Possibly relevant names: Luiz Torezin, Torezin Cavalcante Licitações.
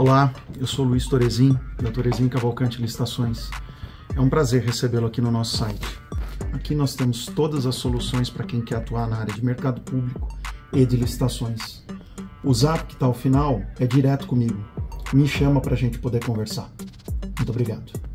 Olá, eu sou Luiz Torezin, da Torezin Cavalcante Licitações. É um prazer recebê-lo aqui no nosso site. Aqui nós temos todas as soluções para quem quer atuar na área de mercado público e de licitações. O zap que está ao final é direto comigo. Me chama para a gente poder conversar. Muito obrigado.